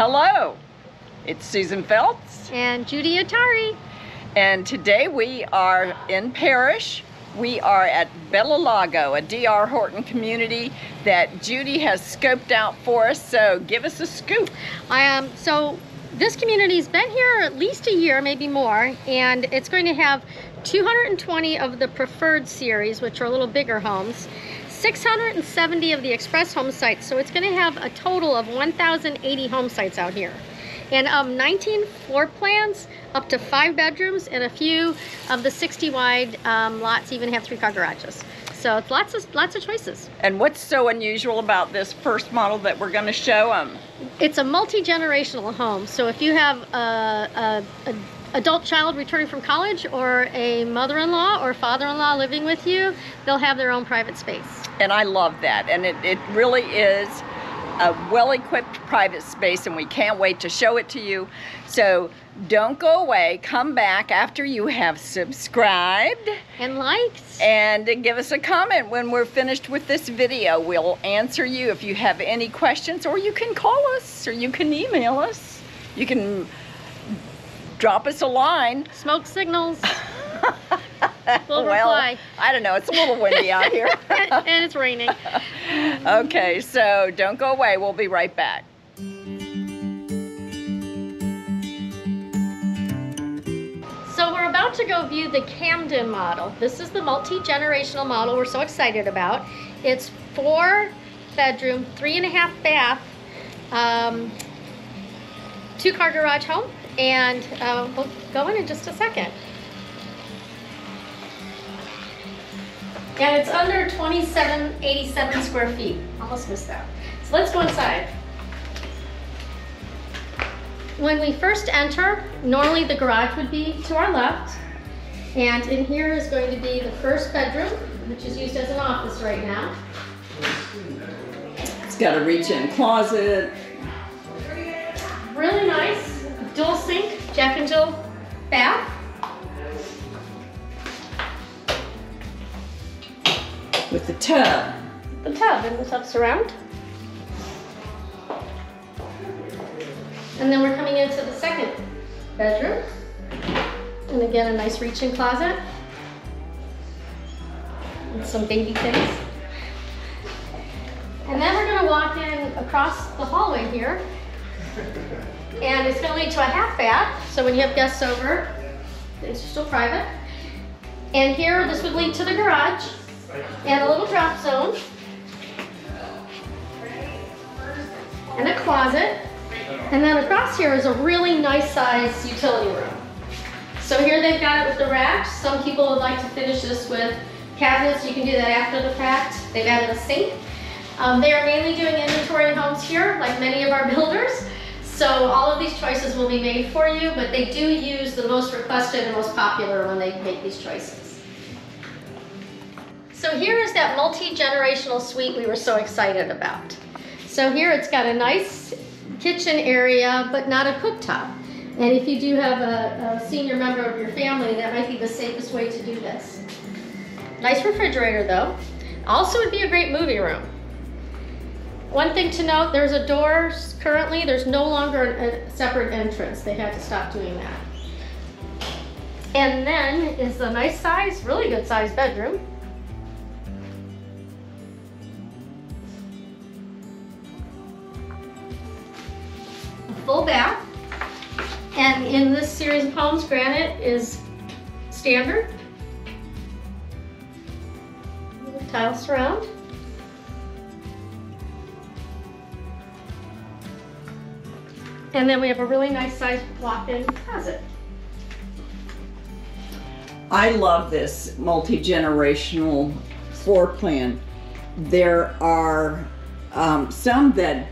Hello, it's Susan Phelps and Judy Atari, and today we are in Parrish. We are at Bella Lago, a D.R. Horton community that Judy has scoped out for us, so give us a scoop. So this community's been here at least a year, maybe more, and it's going to have 220 of the preferred series, which are a little bigger homes, 670 of the express home sites, so it's going to have a total of 1,080 home sites out here. And 19 floor plans, up to 5 bedrooms, and a few of the 60 wide lots even have 3-car garages. So it's lots of choices. And what's so unusual about this first model that we're going to show them? It's a multi-generational home. So if you have an adult child returning from college, or a mother-in-law or father-in-law living with you, they'll have their own private space. And I love that. And it really is a well-equipped private space, and we can't wait to show it to you. So don't go away. Come back after you have subscribed and liked, and give us a comment when we're finished with this video. We'll answer you if you have any questions, or you can call us, or you can email us. You can drop us a line. Smoke signals. We'll reply. I don't know. It's a little windy out here. And it's raining. Okay, so don't go away. We'll be right back. So we're about to go view the Camden model. This is the multi-generational model we're so excited about. It's 4-bedroom, 3.5-bath, 2-car garage home. And we'll go in just a second. And it's under 2,787 square feet. Almost missed that. So let's go inside. When we first enter, normally the garage would be to our left. And in here is going to be the first bedroom, which is used as an office right now. It's got a reach-in closet. Really nice. Dual sink, Jack and Jill bath. With the tub. The tub, and the tub surround. And then we're coming into the second bedroom. And again, a nice reach-in closet. And some baby things. And then we're going to walk in across the hallway here. And it's going to lead to a half bath. So when you have guests over, things are still private. And here, this would lead to the garage. And a little drop zone, and a closet, and then across here is a really nice sized utility room. So here they've got it with the racks. Some people would like to finish this with cabinets. You can do that after the fact. They've added a sink. They are mainly doing inventory homes here, like many of our builders. So all of these choices will be made for you, but they do use the most requested and most popular when they make these choices. So here is that multi-generational suite we were so excited about. So here it's got a nice kitchen area, but not a cooktop. And if you do have a senior member of your family, that might be the safest way to do this. Nice refrigerator though. Also would be a great movie room. One thing to note, there's a door currently, there's no longer a separate entrance. They had to stop doing that. And then is the nice size, really good size bedroom. Full bath, and in this series of homes, granite is standard. Tile surround. And then we have a really nice sized walk-in closet. I love this multi-generational floor plan. There are some that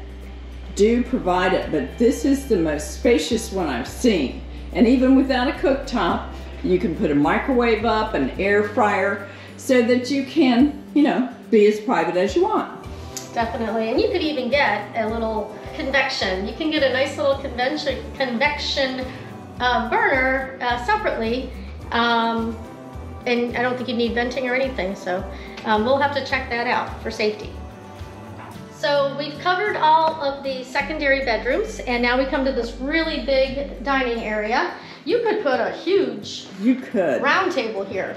do provide it, but this is the most spacious one I've seen. And even without a cooktop, you can put a microwave up, an air fryer, so that you can, you know, be as private as you want. Definitely, and you could even get a little convection. You can get a nice little convection burner separately, and I don't think you need venting or anything, so we'll have to check that out for safety. So we've covered all of the secondary bedrooms, and now we come to this really big dining area. You could put a huge round table here,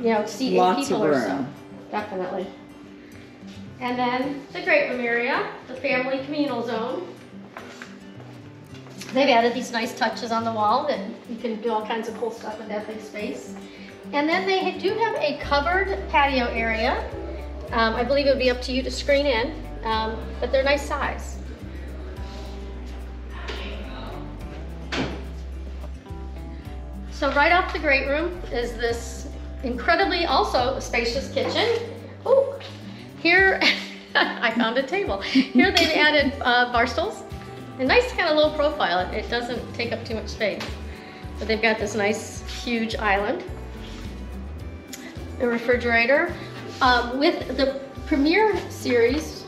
you know, seating people or so. Definitely. And then the great room area, the family communal zone. They've added these nice touches on the wall that you can do all kinds of cool stuff with that big space. And then they do have a covered patio area. I believe it would be up to you to screen in, but they're nice size. So right off the great room is this incredibly also spacious kitchen. Oh, here, I found a table. Here they've added bar stools. A nice kind of low profile. It doesn't take up too much space. But they've got this nice huge island. A refrigerator. With the premium series,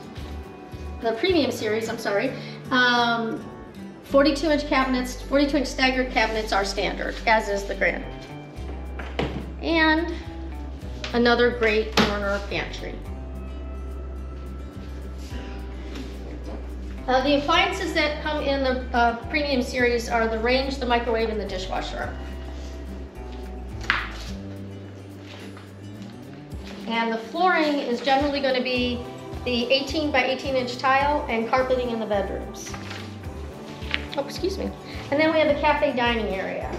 I'm sorry, 42-inch cabinets, 42-inch staggered cabinets are standard, as is the Grand. And another great corner pantry. The appliances that come in the premium series are the range, the microwave, and the dishwasher. And the flooring is generally going to be the 18 by 18 inch tile and carpeting in the bedrooms. Oh, excuse me. And then we have the cafe dining area.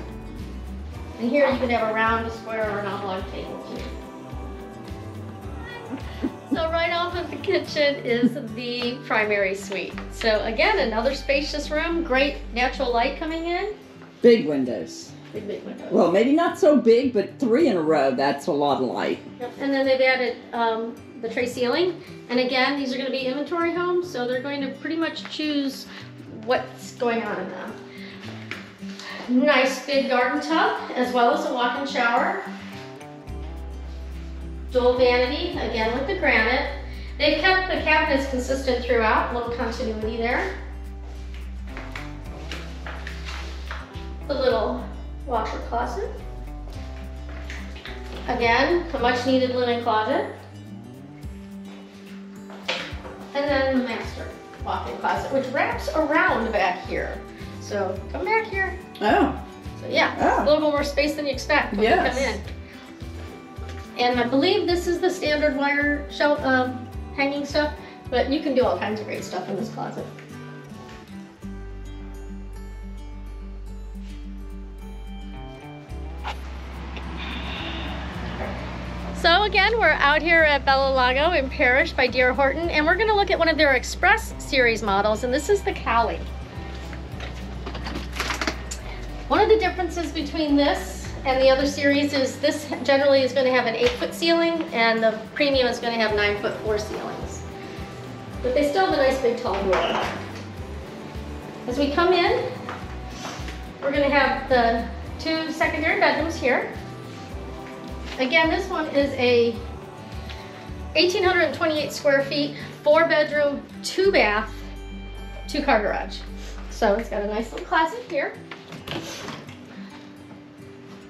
And here you could have a round, a square, or an oblong table too. So right off of the kitchen is the primary suite. So again, another spacious room, great natural light coming in. Big windows. Big windows. Well, maybe not so big, but three in a row, that's a lot of light. Yep. And then they've added the tray ceiling. And again, these are going to be inventory homes, so they're going to pretty much choose what's going on in them. Nice big garden tub, as well as a walk-in shower. Dual vanity, again with the granite. They've kept the cabinets consistent throughout, a little continuity there. The little washer closet. Again, the much needed linen closet. And then the master walk-in closet, which wraps around back here. So come back here. Oh. So yeah, oh. A little bit more space than you expect when you come in. And I believe this is the standard wire shelf hanging stuff, but you can do all kinds of great stuff in this closet. So again, we're out here at Bella Lago in Parrish by D.R. Horton, and we're going to look at one of their Express series models, and this is the Cali. One of the differences between this and the other series is this generally is going to have an 8-foot ceiling, and the premium is going to have 9-foot-4 ceilings. But they still have a nice big tall door. As we come in, we're going to have the two secondary bedrooms here. Again, this one is a 1,828 square feet, 4-bedroom, 2-bath, 2-car garage. So it's got a nice little closet here.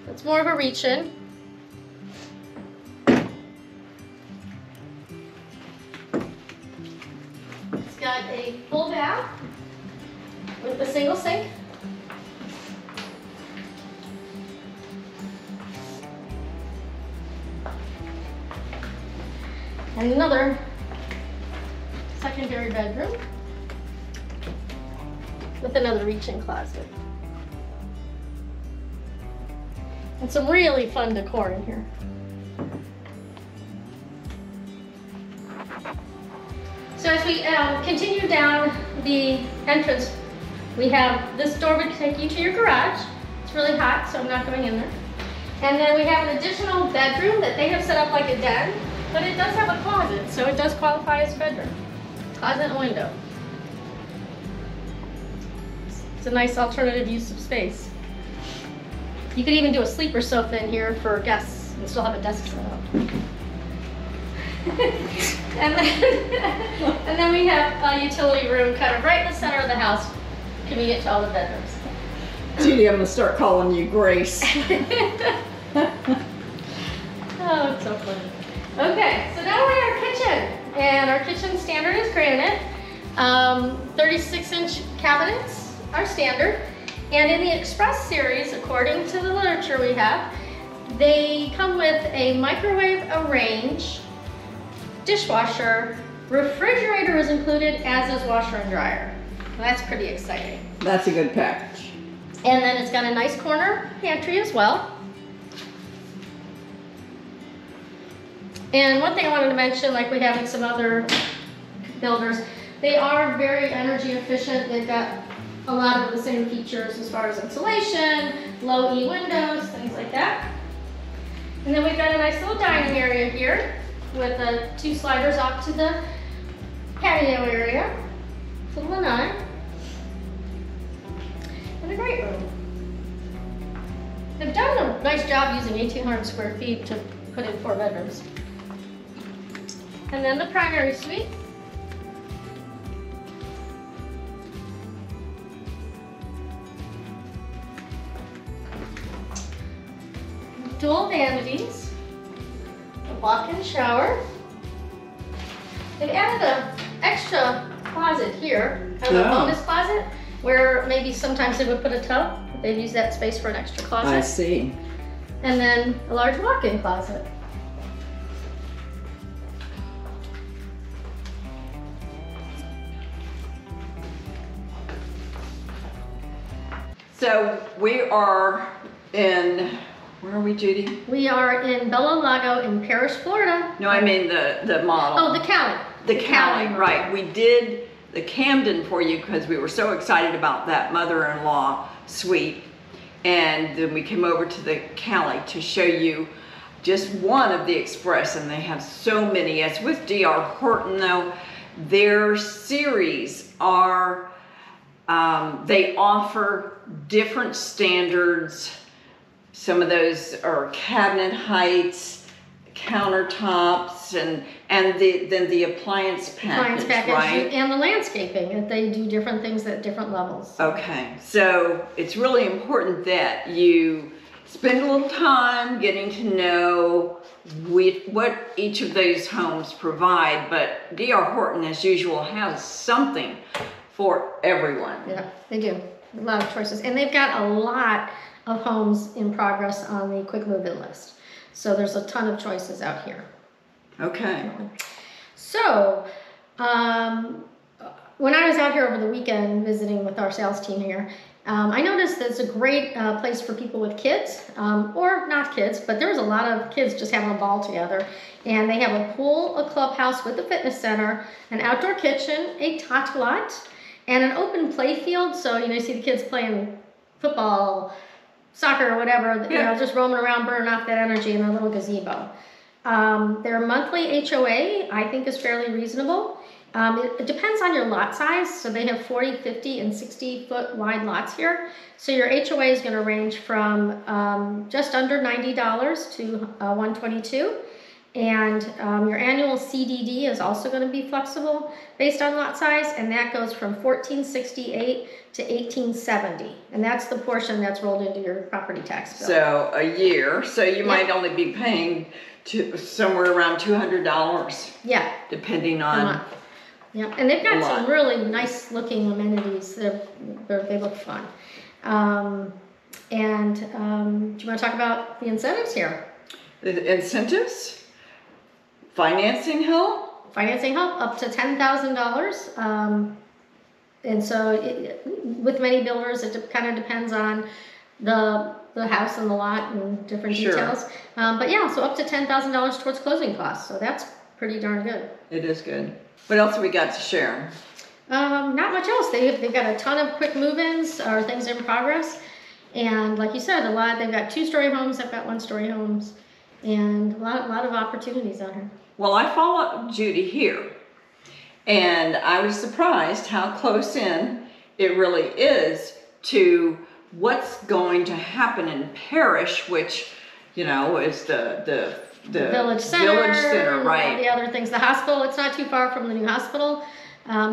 It's more of a reach-in. It's got a full bath with a single sink. And another secondary bedroom with another reach-in closet. And some really fun decor in here. So as we continue down the entrance, we have this door would take you to your garage. It's really hot, so I'm not going in there. And then we have an additional bedroom that they have set up like a den, but it does have a closet, so it does qualify as a bedroom. Closet and window. It's a nice alternative use of space. You could even do a sleeper sofa in here for guests and still have a desk set up. and then we have a utility room kind of right in the center of the house, convenient to all the bedrooms. Judy, I'm going to start calling you Grace. Oh, it's so funny. Okay, so now we're in our kitchen and our our kitchen standard is granite. 36-inch cabinets are standard. And in the Express series, according to the literature we have, they come with a microwave, a range, dishwasher, refrigerator is included, as is washer and dryer. Well, that's pretty exciting. That's a good package. And then it's got a nice corner pantry as well. And one thing I wanted to mention, like we have in some other builders, they are very energy efficient. They've got a lot of the same features as far as insulation, low E windows, things like that. And then we've got a nice little dining area here with the two sliders off to the patio area. It's a little nine. And a great room. They've done a nice job using 1,800 square feet to put in 4 bedrooms. And then the primary suite. Dual vanities, a walk-in shower. They've added an extra closet here, kind of a bonus closet, where maybe sometimes they would put a tub, but they've used that space for an extra closet. I see. And then a large walk-in closet. So we are in, where are we, Judy? We are in Bella Lago in Parrish, Florida. No, I mean the model. Oh, the Cali. The Cali, right. We did the Camden for you because we were so excited about that mother-in-law suite. And then we came over to the Cali to show you just one of the Express, and they have so many. As with D.R. Horton, though, their series are, they offer different standards. Some of those are cabinet heights, countertops, and then the appliance package, right? And the landscaping. They do different things at different levels. Okay, so it's really important that you spend a little time getting to know what each of those homes provide, but D.R. Horton, as usual, has something for everyone. Yeah, they do. A lot of choices. And they've got a lot of homes in progress on the quick move-in list. So there's a ton of choices out here. Okay. So when I was out here over the weekend visiting with our sales team here, I noticed that it's a great place for people with kids, or not kids, but there was a lot of kids just having a ball together. And they have a pool, a clubhouse with a fitness center, an outdoor kitchen, a tot lot, and an open play field. So, you know, you see the kids playing football, soccer, or whatever, you know, just roaming around, burning off that energy in a little gazebo. Their monthly HOA, I think, is fairly reasonable. It depends on your lot size. So they have 40, 50, and 60-foot wide lots here. So your HOA is going to range from just under $90 to $122. And your annual CDD is also going to be flexible based on lot size, and that goes from $1,468 to $1,870, and that's the portion that's rolled into your property tax bill. So a year, so you might only be paying somewhere around $200. Yeah, depending on. Yeah, and they've got some really nice looking amenities. They look fun. Do you want to talk about the incentives here? The incentives. Financing help? Financing help, up to $10,000. And so with many builders, it kind of depends on the house and the lot and different details. But yeah, so up to $10,000 towards closing costs. So that's pretty darn good. It is good. What else have we got to share? Not much else. They've got a ton of quick move-ins or things in progress. And like you said, a lot. They've got 2-story homes. They've got 1-story homes. And a lot of opportunities out here. Well, I followed Judy here, and I was surprised how close in it really is to what's going to happen in Parrish, which, you know, is the village center, right? All the other things, the hospital. It's not too far from the new hospital,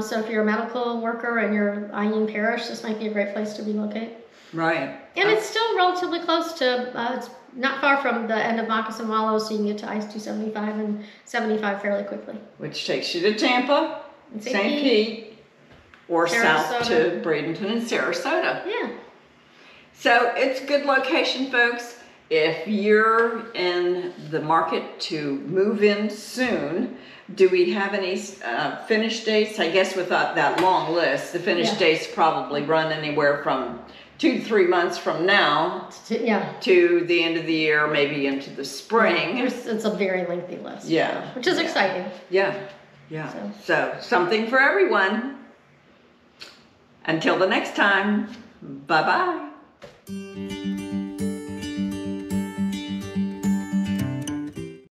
so if you're a medical worker and you're eyeing Parrish, this might be a great place to relocate. Right. And it's still relatively close to. It's not far from the end of Moccasin Wallow, so you can get to I-275 and 75 fairly quickly. Which takes you to Tampa, St. Pete, or south to Bradenton and Sarasota. Yeah. So it's a good location, folks. If you're in the market to move in soon, do we have any finish dates? I guess without that long list, the finish dates probably run anywhere from 2 to 3 months from now to the end of the year, maybe into the spring. Yeah, it's a very lengthy list. Yeah. Which is exciting. Yeah. Yeah. So something for everyone. Until the next time, bye-bye.